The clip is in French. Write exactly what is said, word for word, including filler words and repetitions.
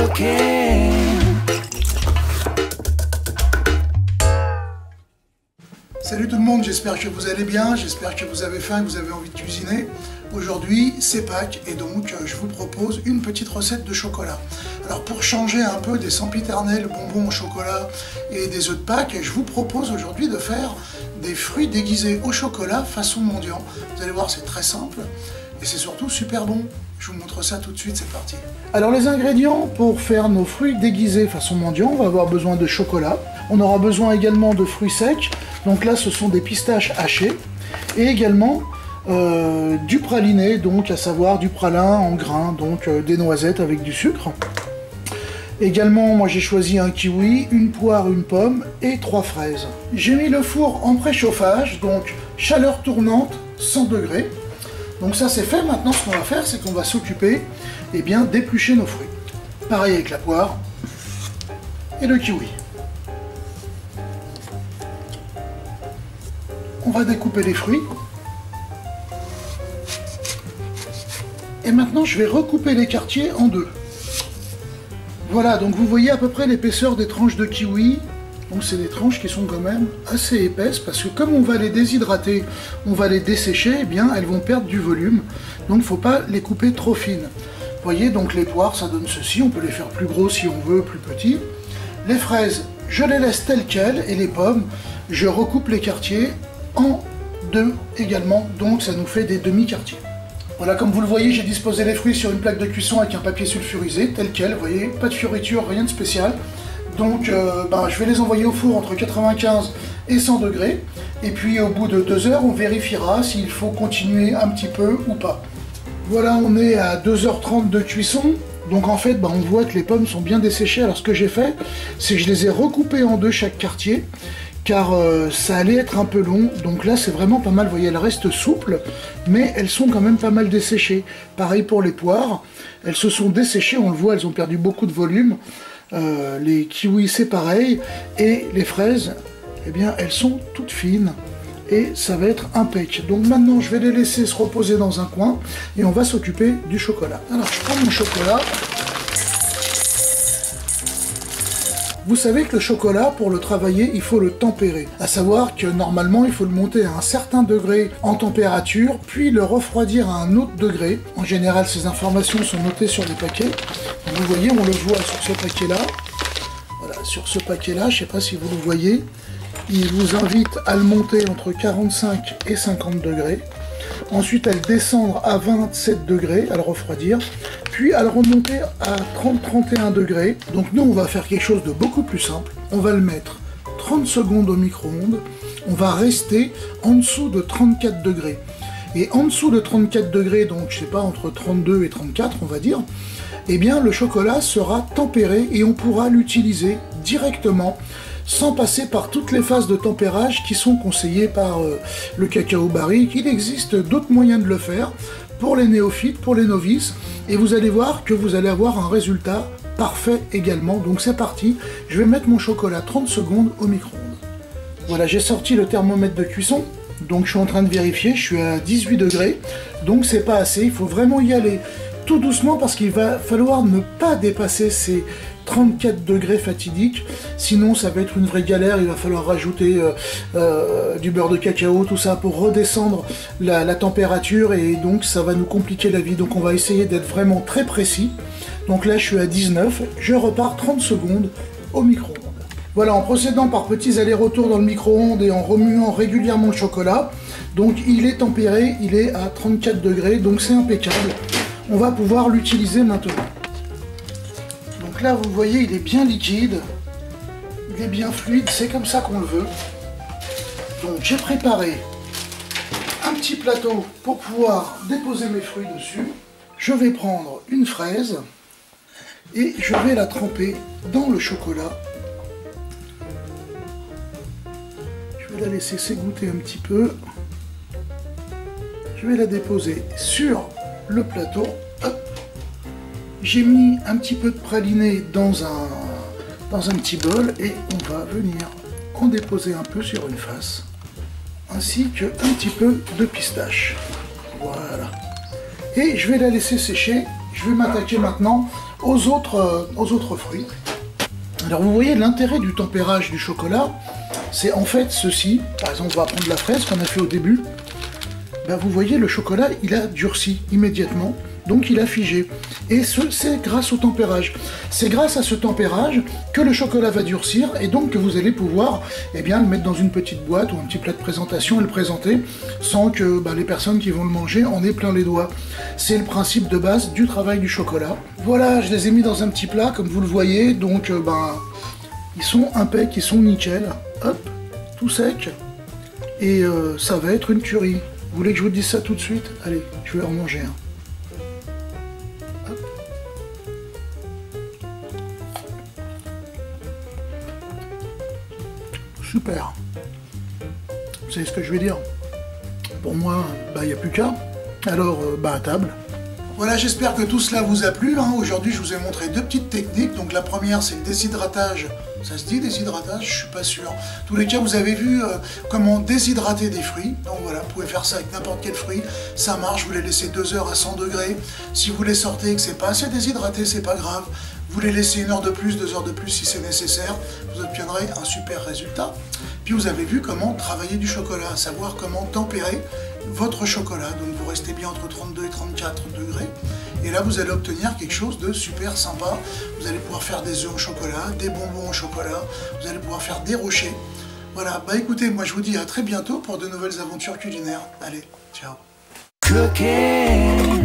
bloqué. Salut tout le monde, j'espère que vous allez bien, j'espère que vous avez faim, que vous avez envie de cuisiner. Aujourd'hui, c'est Pâques et donc je vous propose une petite recette de chocolat. Alors pour changer un peu des sempiternels bonbons au chocolat et des œufs de Pâques, je vous propose aujourd'hui de faire des fruits déguisés au chocolat façon mendiant. Vous allez voir, c'est très simple et c'est surtout super bon. Je vous montre ça tout de suite, c'est parti. Alors les ingrédients pour faire nos fruits déguisés façon mendiant, on va avoir besoin de chocolat. On aura besoin également de fruits secs. Donc là, ce sont des pistaches hachées et également euh, du praliné, donc à savoir du pralin en grains, donc euh, des noisettes avec du sucre. Également, moi j'ai choisi un kiwi, une poire, une pomme et trois fraises. J'ai mis le four en préchauffage, donc chaleur tournante, cent degrés. Donc ça c'est fait, maintenant ce qu'on va faire, c'est qu'on va s'occuper eh bien, d'éplucher nos fruits. Pareil avec la poire et le kiwi. On va découper les fruits. Et maintenant, je vais recouper les quartiers en deux. Voilà, donc vous voyez à peu près l'épaisseur des tranches de kiwi. Donc c'est des tranches qui sont quand même assez épaisses, parce que comme on va les déshydrater, on va les dessécher, eh bien elles vont perdre du volume. Donc il ne faut pas les couper trop fines. Vous voyez, donc les poires, ça donne ceci. On peut les faire plus gros si on veut, plus petits. Les fraises, je les laisse telles quelles. Et les pommes, je recoupe les quartiers en deux également, donc ça nous fait des demi-quartiers. Voilà, comme vous le voyez, j'ai disposé les fruits sur une plaque de cuisson avec un papier sulfurisé, tel quel, vous voyez, pas de fioriture, rien de spécial. Donc euh, bah, je vais les envoyer au four entre quatre-vingt-quinze et cent degrés, et puis au bout de deux heures, on vérifiera s'il faut continuer un petit peu ou pas. Voilà, on est à deux heures trente de cuisson. Donc en fait, bah, on voit que les pommes sont bien desséchées. Alors ce que j'ai fait, c'est que je les ai recoupées en deux chaque quartier, car euh, ça allait être un peu long. Donc là, c'est vraiment pas mal. Vous voyez, elles restent souples, mais elles sont quand même pas mal desséchées. Pareil pour les poires. Elles se sont desséchées, on le voit, elles ont perdu beaucoup de volume. Euh, les kiwis, c'est pareil. Et les fraises, eh bien, elles sont toutes fines. Et ça va être impec. Donc maintenant, je vais les laisser se reposer dans un coin et on va s'occuper du chocolat. Alors, je prends mon chocolat. Vous savez que le chocolat, pour le travailler, il faut le tempérer. À savoir que normalement, il faut le monter à un certain degré en température, puis le refroidir à un autre degré. En général, ces informations sont notées sur les paquets. Donc, vous voyez, on le voit sur ce paquet-là. Voilà, sur ce paquet-là, je ne sais pas si vous le voyez. Il vous invite à le monter entre quarante-cinq et cinquante degrés, ensuite à le descendre à vingt-sept degrés, à le refroidir, puis à le remonter à trente à trente et un degrés. Donc nous, on va faire quelque chose de beaucoup plus simple. On va le mettre trente secondes au micro-ondes, on va rester en dessous de trente-quatre degrés. Et en dessous de trente-quatre degrés, donc je sais pas, entre trente-deux et trente-quatre, on va dire, eh bien le chocolat sera tempéré et on pourra l'utiliser directement, sans passer par toutes les phases de tempérage qui sont conseillées par euh, le cacao barrique. Il existe d'autres moyens de le faire pour les néophytes, pour les novices, et vous allez voir que vous allez avoir un résultat parfait également. Donc c'est parti, je vais mettre mon chocolat trente secondes au micro-ondes. Voilà, j'ai sorti le thermomètre de cuisson, donc je suis en train de vérifier, je suis à dix-huit degrés, donc c'est pas assez, il faut vraiment y aller tout doucement parce qu'il va falloir ne pas dépasser ces trente-quatre degrés fatidiques, sinon ça va être une vraie galère, il va falloir rajouter euh, euh, du beurre de cacao, tout ça pour redescendre la, la température et donc ça va nous compliquer la vie. Donc on va essayer d'être vraiment très précis. Donc là je suis à dix-neuf, je repars trente secondes au micro-ondes. Voilà, en procédant par petits allers-retours dans le micro-ondes et en remuant régulièrement le chocolat, donc il est tempéré, il est à trente-quatre degrés, donc c'est impeccable. On va pouvoir l'utiliser maintenant. Donc là, vous voyez, il est bien liquide, il est bien fluide, c'est comme ça qu'on le veut. Donc j'ai préparé un petit plateau pour pouvoir déposer mes fruits dessus. Je vais prendre une fraise et je vais la tremper dans le chocolat. Je vais la laisser s'égoutter un petit peu. Je vais la déposer sur le plateau. J'ai mis un petit peu de praliné dans un, dans un petit bol et on va venir en déposer un peu sur une face, ainsi que un petit peu de pistache. Voilà. Et je vais la laisser sécher. Je vais m'attaquer maintenant aux autres, aux autres fruits. Alors vous voyez l'intérêt du tempérage du chocolat, c'est en fait ceci. Par exemple, on va prendre la fraise qu'on a fait au début. Ben vous voyez, le chocolat, il a durci immédiatement, donc il a figé. Et ce, c'est grâce au tempérage. C'est grâce à ce tempérage que le chocolat va durcir, et donc que vous allez pouvoir eh bien, le mettre dans une petite boîte ou un petit plat de présentation et le présenter sans que ben, les personnes qui vont le manger en aient plein les doigts. C'est le principe de base du travail du chocolat. Voilà, je les ai mis dans un petit plat, comme vous le voyez, donc ben, ils sont impeccables, ils sont nickel. Hop, tout sec, et euh, ça va être une tuerie. Vous voulez que je vous dise ça tout de suite? Allez, je vais en manger un. Hop. Super. Vous savez ce que je vais dire? Pour moi, bah, il n'y a plus qu'à. Alors, bah, à table. Voilà, j'espère que tout cela vous a plu. Hein. Aujourd'hui, je vous ai montré deux petites techniques. Donc la première, c'est le déshydratage. Ça se dit déshydratage? Je suis pas sûr. En tous les cas, vous avez vu euh, comment déshydrater des fruits. Donc voilà, vous pouvez faire ça avec n'importe quel fruit. Ça marche, vous les laissez deux heures à cent degrés. Si vous les sortez et que c'est pas assez déshydraté, c'est pas grave. Vous les laissez une heure de plus, deux heures de plus si c'est nécessaire. Vous obtiendrez un super résultat. Puis vous avez vu comment travailler du chocolat, savoir comment tempérer votre chocolat. Donc vous restez bien entre trente-deux et trente-quatre degrés. Et là, vous allez obtenir quelque chose de super sympa. Vous allez pouvoir faire des œufs au chocolat, des bonbons au chocolat. Vous allez pouvoir faire des rochers. Voilà, bah écoutez, moi je vous dis à très bientôt pour de nouvelles aventures culinaires. Allez, ciao. Cooking.